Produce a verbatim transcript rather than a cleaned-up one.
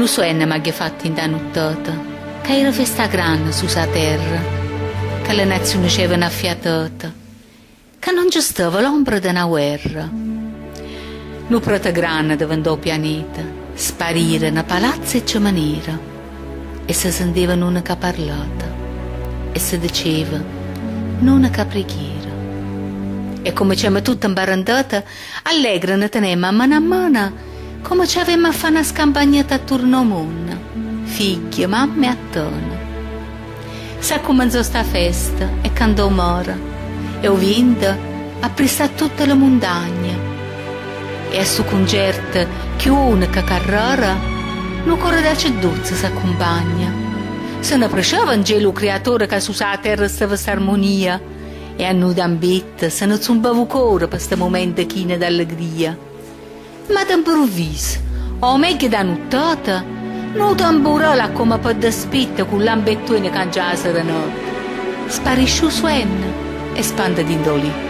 non so enema che fatti in danuttata, che era festa grande su sa terra, che le nazioni c'erano affiatate, che non gestava l'ombra di una guerra. L'uprata grande diventò pianeta, sparirono palazzi e ciamaniera, e si sentiva non che parlata, e si diceva non che preghiera. E come c'era tutta imbarandata, allegra ne teneva a mano a mano, come ci avevamo a fare una scampagnata a turno mondo, figli, mamme e attorno. Sa cominciò sta festa e candò mora, e ho vinto a prestare tutte le montagne. E a suo concerto, chiunque carrora, non corre da ceduzza s'accompagna. Se ne presciava un gelo creatore che su sa terra stava s'armonia, e a nuda ambetta se ne zumbava cuore per sta momento china d'allegria. Ma d'improvviso, o meglio da nottata, non tamburò come per despetta con l'ambettuine cangiasa da notte. Sparisciù suena e spanda d'indolì.